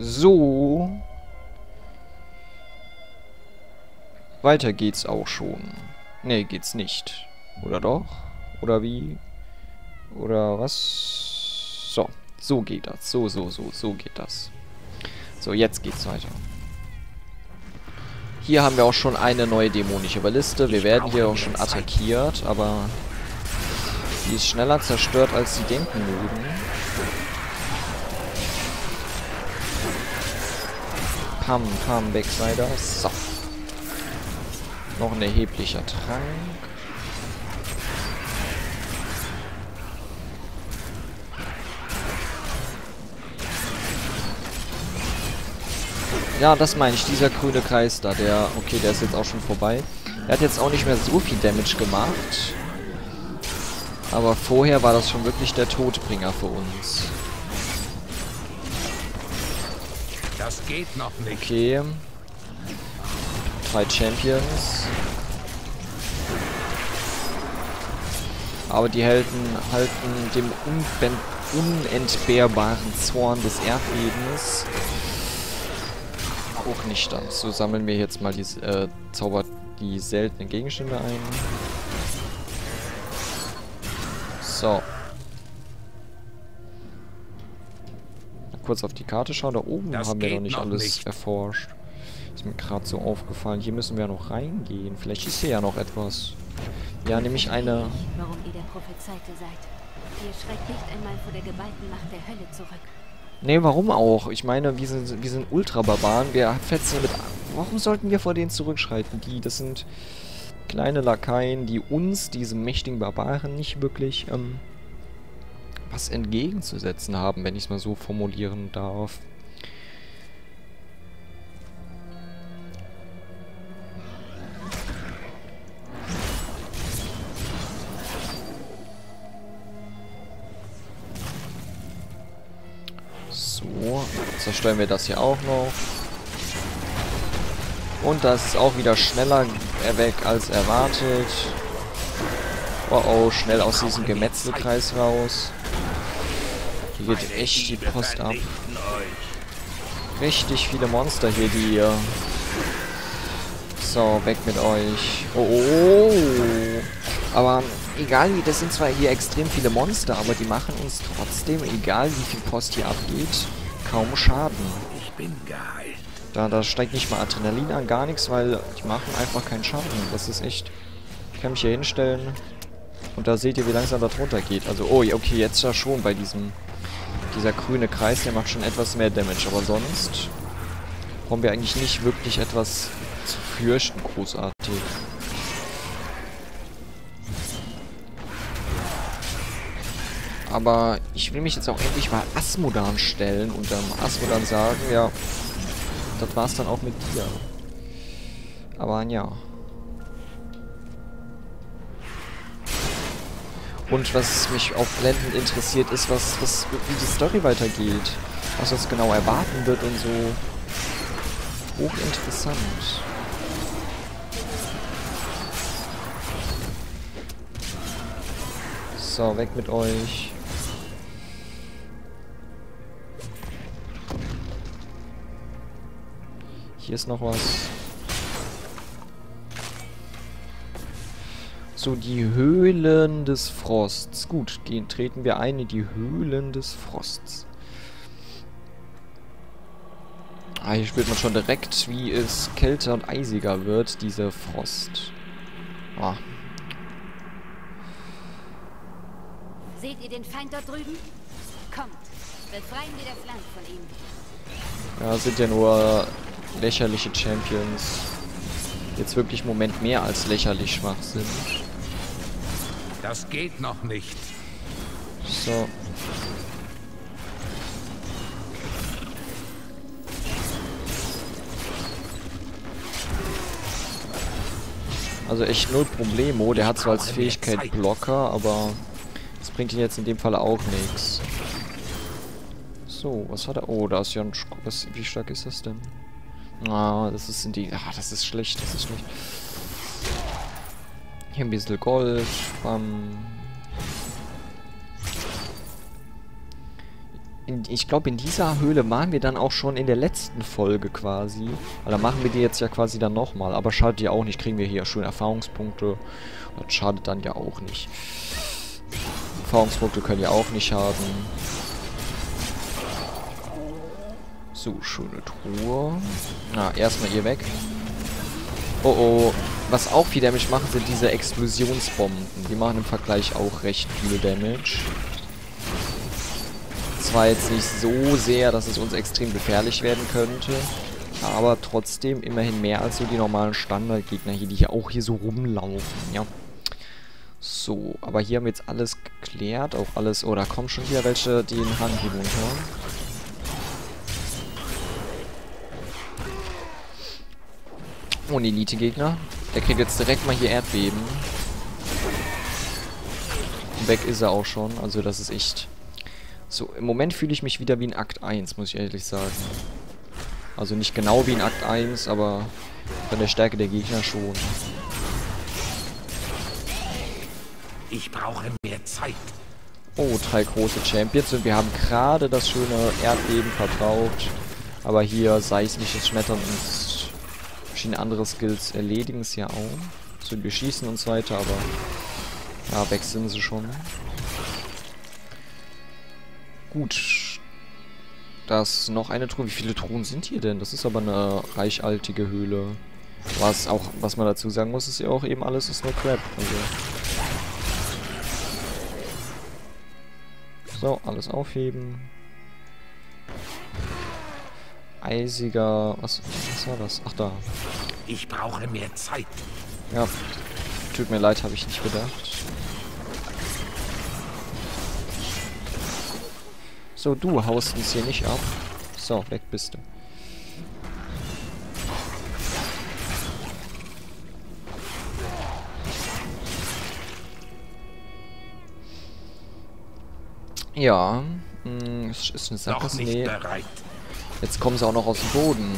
So. Weiter geht's auch schon. Nee, geht's nicht. Oder doch? Oder wie? Oder was? So. So geht das. So geht das. So, jetzt geht's weiter. Hier haben wir auch schon eine neue dämonische Balliste. Wir werden hier auch schon attackiert, aber die ist schneller zerstört, als sie denken würden. Pam, pam, Backslider. So. Noch ein erheblicher Trank. Ja, das meine ich, dieser grüne Kreis da, der... Okay, der ist jetzt auch schon vorbei. Er hat jetzt auch nicht mehr so viel Damage gemacht. Aber vorher war das schon wirklich der Todbringer für uns. Das geht noch nicht. Okay. 3 Champions. Aber die Helden halten dem unentbehrbaren Zorn des Erdbebens auch nicht an. So sammeln wir jetzt mal die die seltenen Gegenstände ein. So. Kurz auf die Karte schauen. Da oben haben wir noch nicht alles erforscht. Ist mir gerade so aufgefallen. Hier müssen wir ja noch reingehen. Vielleicht ist hier ja noch etwas. Ja, nämlich eine... Warum ihr der Prophezeite seid. Ihr schreckt nicht einmal vor der geballten Macht der Hölle zurück. Nee, warum auch? Ich meine, wir sind Ultrabarbaren. Wir fetzen mit... Warum sollten wir vor denen zurückschreiten? Das sind kleine Lakaien, die uns, diesem mächtigen Barbaren, nicht wirklich was entgegenzusetzen haben, wenn ich es mal so formulieren darf. So, zerstören wir das hier auch noch. Und das ist auch wieder schneller weg als erwartet. Oh oh, schnell aus diesem Gemetzelkreis raus. Hier geht echt die Post ab. Richtig viele Monster hier, die... So, weg mit euch. Oh, oh, oh. Aber egal, das sind zwar hier extrem viele Monster, aber die machen uns trotzdem, egal wie viel Post hier abgeht, kaum Schaden. Ich bin geheilt. Da steigt nicht mal Adrenalin an, gar nichts, weil die machen einfach keinen Schaden. Das ist echt... Ich kann mich hier hinstellen und da seht ihr, wie langsam das runter geht. Also, oh, okay, jetzt ja schon bei diesem... Dieser grüne Kreis, der macht schon etwas mehr Damage, aber sonst haben wir eigentlich nicht wirklich etwas zu fürchten, großartig. Aber ich will mich jetzt auch endlich mal Asmodan stellen und Asmodan sagen, ja... Das war's dann auch mit dir. Aber ja. Und was mich auch blendend interessiert, ist, wie die Story weitergeht. Was uns genau erwarten wird und so. Hochinteressant. So, weg mit euch. Hier ist noch was. So, die Höhlen des Frosts. Gut, gehen, treten wir ein in die Höhlen des Frosts. Ah, hier spürt man schon direkt, wie es kälter und eisiger wird, dieser Frost. Ah. Seht ihr den Feind dort drüben? Kommt, befreien wir das Land von ihm. Ja, sind ja nur... lächerliche Champions jetzt wirklich im Moment mehr als lächerlich schwach sind. Das geht noch nicht. So. Also echt null Problemo. Der hat zwar als Fähigkeit Blocker, aber das bringt ihn jetzt in dem Fall auch nichts. So, was hat er? Oh, da ist ja ein... Wie stark ist das denn? Ah, das ist in die... Ah, das ist schlecht, das ist schlecht. Hier ein bisschen Gold. Bam. ich glaube, in dieser Höhle waren wir dann auch schon in der letzten Folge quasi. Weil da machen wir die jetzt ja quasi dann nochmal. Aber schadet ja auch nicht, kriegen wir hier schön Erfahrungspunkte. Das schadet dann ja auch nicht. Erfahrungspunkte können ja auch nicht schaden. So, schöne Truhe. Na, erstmal hier weg. Oh oh. Was auch viel Damage machen, sind diese Explosionsbomben. Die machen im Vergleich auch recht viel Damage. Zwar jetzt nicht so sehr, dass es uns extrem gefährlich werden könnte, aber trotzdem immerhin mehr als so die normalen Standardgegner hier, die hier auch hier so rumlaufen, ja. So, aber hier haben wir jetzt alles geklärt, auch alles... Oh, da kommen schon wieder welche den Hang hier runter. Oh, ein Elite-Gegner. Der kriegt jetzt direkt mal hier Erdbeben. Und weg ist er auch schon, also das ist echt... So, im Moment fühle ich mich wieder wie in Akt 1, muss ich ehrlich sagen. Also nicht genau wie in Akt 1, aber von der Stärke der Gegner schon. Ich brauche mehr Zeit. Oh, 3 große Champions und wir haben gerade das schöne Erdbeben verbraucht. Aber hier seismisches Schmettern und verschiedene andere Skills erledigen es ja auch. So, wir schießen und so weiter, aber ja, weg sind sie schon. Gut. Da ist noch eine Truhe. Wie viele Truhen sind hier denn? Das ist aber eine reichaltige Höhle. Was auch, was man dazu sagen muss, ist ja auch eben alles ist nur Crap. Also. So, alles aufheben. Eisiger. Was war das? Ach da. Ich brauche mehr Zeit. Ja. Tut mir leid, habe ich nicht gedacht. So, du haust uns hier nicht ab. So, weg bist du. Ja, es ist eine Sache. Nee. Jetzt kommen sie auch noch aus dem Boden.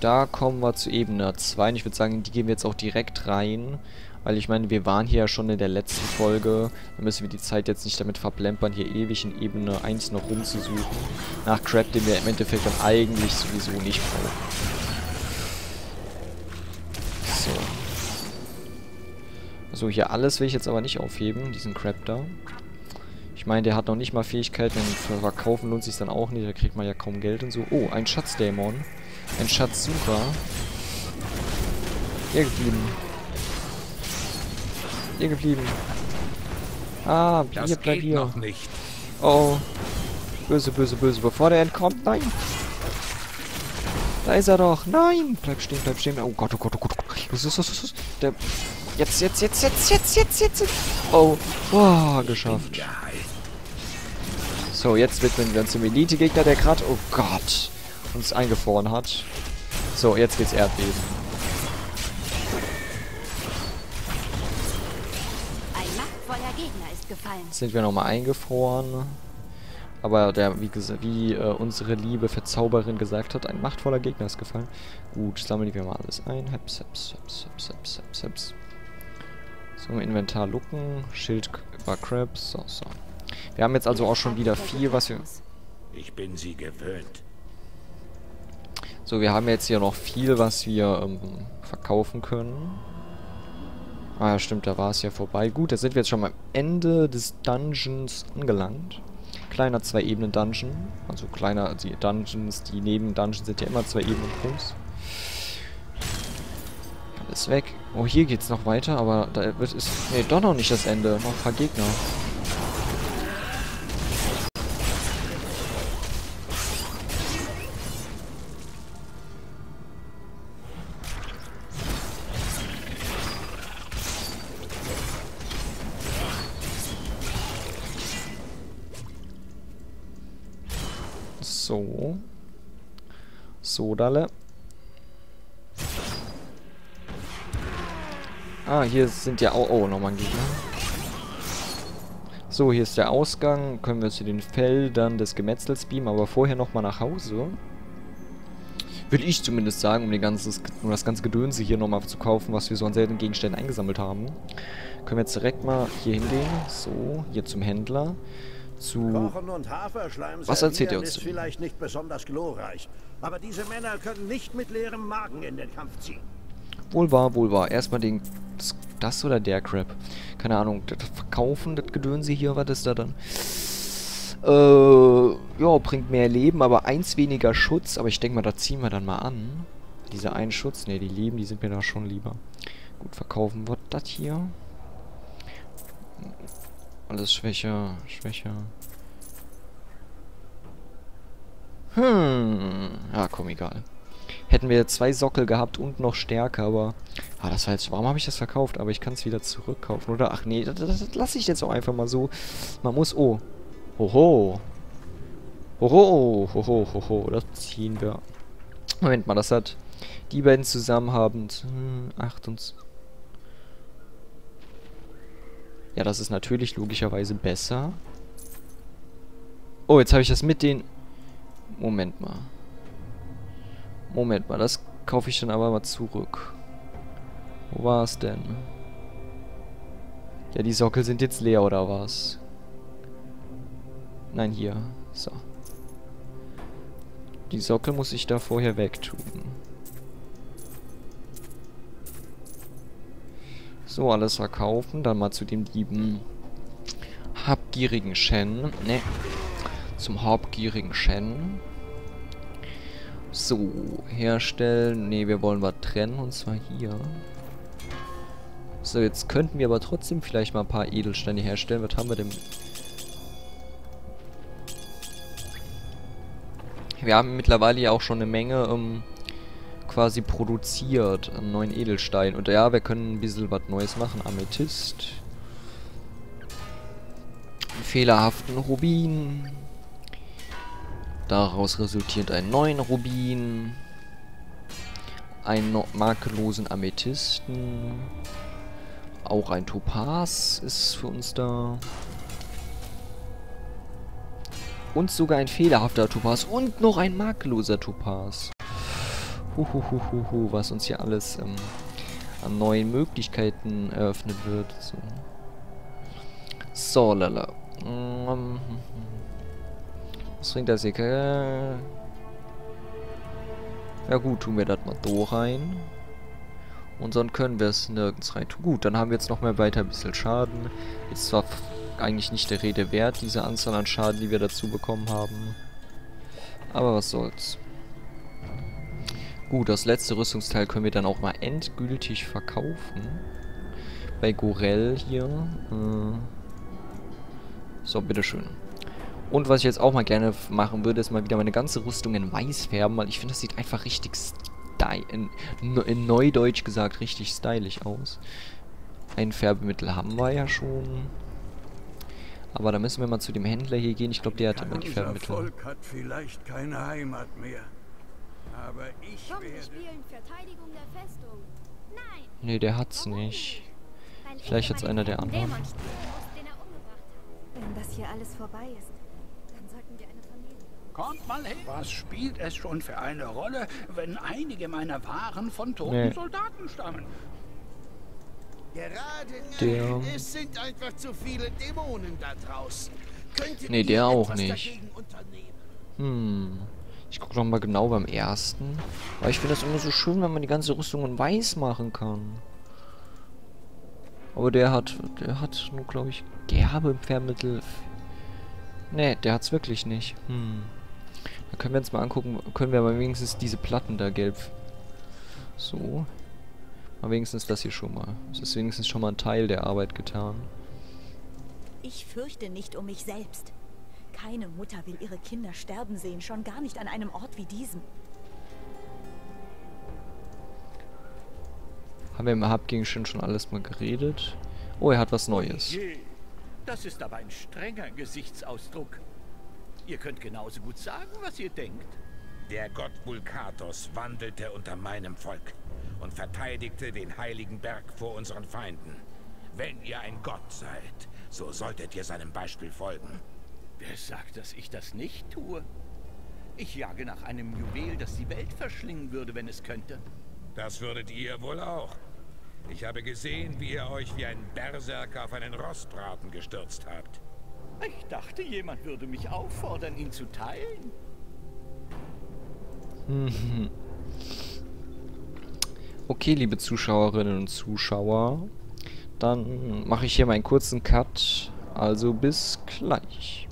Da kommen wir zu Ebene 2. Und ich würde sagen, die gehen wir jetzt auch direkt rein. Weil ich meine, wir waren hier ja schon in der letzten Folge. Da müssen wir die Zeit jetzt nicht damit verplempern, hier ewig in Ebene 1 noch rumzusuchen. Nach Crap, den wir im Endeffekt dann eigentlich sowieso nicht brauchen. So. Also hier alles will ich jetzt aber nicht aufheben, diesen Crap da. Ich meine, der hat noch nicht mal Fähigkeiten, dann verkaufen lohnt sich dann auch nicht, da kriegt man ja kaum Geld und so. Oh, ein Schatzdämon. Ein Schatzsucher. Hier geblieben. Hier geblieben. Ah, hier bleibt hier. Noch nicht. Oh. Böse, böse, böse. Bevor der entkommt. Nein. Da ist er doch. Nein. Bleib stehen, bleib stehen. Oh Gott, oh Gott, oh Gott. Los, los, los, los. Der... Jetzt. Oh. Oh, geschafft. So, jetzt widmen wir uns dem Elite-Gegner, der gerade... Oh Gott. Uns eingefroren hat. So, jetzt geht's Erdbeben. Sind wir nochmal eingefroren. Aber der, wie unsere liebe Verzauberin gesagt hat, ein machtvoller Gegner ist gefallen. Gut, sammeln wir mal alles ein. Heps, heps, heps, heps, heps, heps, heps. So, im Inventar lucken. Schild war Crabs. So, so. Wir haben jetzt also auch schon wieder viel, was wir... Ich bin sie gewöhnt. So, wir haben jetzt hier noch viel, was wir verkaufen können. Ah ja, stimmt, da war es ja vorbei. Gut, da sind wir jetzt schon mal am Ende des Dungeons angelangt. Kleiner 2-Ebenen-Dungeon. Also kleiner, die Dungeons, die Neben-Dungeons sind ja immer 2 Ebenen groß. Alles weg. Oh, hier geht's noch weiter, aber da wird es... Ne, doch noch nicht das Ende. Noch ein paar Gegner. So. So, Dalle. Ah, hier sind ja auch... Oh, nochmal ein Gegner. So, hier ist der Ausgang. Können wir zu den Feldern des Gemetzels beamen, aber vorher nochmal nach Hause. Würde ich zumindest sagen, um das ganze Gedönse hier nochmal zu kaufen, was wir so an seltenen Gegenständen eingesammelt haben. Können wir jetzt direkt mal hier hingehen. So, hier zum Händler. zu... Was erzählt ihr uns denn? Vielleicht nicht besonders glorreich, aber diese Männer können nicht mit leerem Magen in den Kampf ziehen. Wohl wahr, wohl wahr. Erstmal den... Das oder der Crap. Keine Ahnung. Das Verkaufen, das Gedönse hier, was ist da dann? Ja, bringt mehr Leben, aber eins weniger Schutz. Aber ich denke mal, da ziehen wir dann mal an. Dieser einen Schutz. Ne, die Leben, die sind mir da schon lieber. Gut, verkaufen wird das hier. Alles schwächer, schwächer. Ja, komm, egal. Hätten wir zwei Sockel gehabt und noch Stärke, aber... Ah, das war jetzt... Warum habe ich das verkauft? Aber ich kann es wieder zurückkaufen, oder? Ach nee, das lasse ich jetzt auch einfach mal so. Man muss... Oh. Hoho. Hoho. Hoho. Hoho. Das ziehen wir. Moment mal, das hat... Die beiden zusammen haben... 28... Ja, das ist natürlich logischerweise besser. Oh, jetzt habe ich das mit den... Moment mal. Moment mal, das kaufe ich dann aber mal zurück. Wo war es denn? Ja, die Sockel sind jetzt leer, oder was? Nein, hier. So. Die Sockel muss ich da vorher wegtun. So, alles verkaufen. Dann mal zu dem lieben habgierigen Shen. Ne. Zum habgierigen Shen. So, herstellen. Ne, wir wollen was trennen, und zwar hier. So, jetzt könnten wir aber trotzdem vielleicht mal ein paar Edelsteine herstellen. Was haben wir denn? Wir haben mittlerweile ja auch schon eine Menge quasi produziert an neuen Edelsteinen. Und ja, wir können ein bisschen was Neues machen. Amethyst. Fehlerhaften Rubin. Daraus resultiert ein neuen Rubin, einen makellosen Amethysten, auch ein Topaz ist für uns da und sogar ein fehlerhafter Topaz und noch ein makelloser Topaz. Was uns hier alles an neuen Möglichkeiten eröffnet wird. So, so lala. Was bringt das hier? Ja gut, tun wir das mal so rein. Und sonst können wir es nirgends rein tun. Gut, dann haben wir jetzt noch mal weiter ein bisschen Schaden. Ist zwar eigentlich nicht der Rede wert, diese Anzahl an Schaden, die wir dazu bekommen haben. Aber was soll's. Gut, das letzte Rüstungsteil können wir dann auch mal endgültig verkaufen. Bei Gorell hier. So, bitteschön. Und was ich jetzt auch mal gerne machen würde, ist mal wieder meine ganze Rüstung in weiß färben, weil ich finde, das sieht einfach richtig in Neudeutsch gesagt richtig stylisch aus. Ein Färbemittel haben wir ja schon. Aber da müssen wir mal zu dem Händler hier gehen. Ich glaube, der hat immer die Färbemittel. Unser Volk hat vielleicht keine Heimat mehr. Aber ich werde... Nee, der hat's nicht. Vielleicht hat's einer der anderen. Wenn das hier alles vorbei ist. Kommt mal hin. Was spielt es schon für eine Rolle, wenn einige meiner Waren von toten Soldaten stammen? Gerade es sind einfach zu viele Dämonen da draußen. Nee, der auch nicht. Ich gucke noch mal genau beim ersten. Weil ich finde das immer so schön, wenn man die ganze Rüstung in weiß machen kann. Aber der hat nur, glaube ich, Gerbe im Fährmittel. Ne, der hat's wirklich nicht. Da können wir uns mal angucken. Können wir aber wenigstens diese Platten da gelb... So. Aber wenigstens das hier schon mal. Es ist wenigstens schon mal ein Teil der Arbeit getan. Ich fürchte nicht um mich selbst. Keine Mutter will ihre Kinder sterben sehen. Schon gar nicht an einem Ort wie diesem. Haben wir im Habgegen schon alles mal geredet? Oh, er hat was Neues. Das ist aber ein strenger Gesichtsausdruck. Ihr könnt genauso gut sagen, was ihr denkt. Der Gott Vulkatos wandelte unter meinem Volk und verteidigte den heiligen Berg vor unseren Feinden. Wenn ihr ein Gott seid, so solltet ihr seinem Beispiel folgen. Wer sagt, dass ich das nicht tue? Ich jage nach einem Juwel, das die Welt verschlingen würde, wenn es könnte. Das würdet ihr wohl auch. Ich habe gesehen, wie ihr euch wie ein Berserker auf einen Rostbraten gestürzt habt. Ich dachte, jemand würde mich auffordern, ihn zu teilen. Okay, liebe Zuschauerinnen und Zuschauer, dann mache ich hier meinen kurzen Cut. Also bis gleich.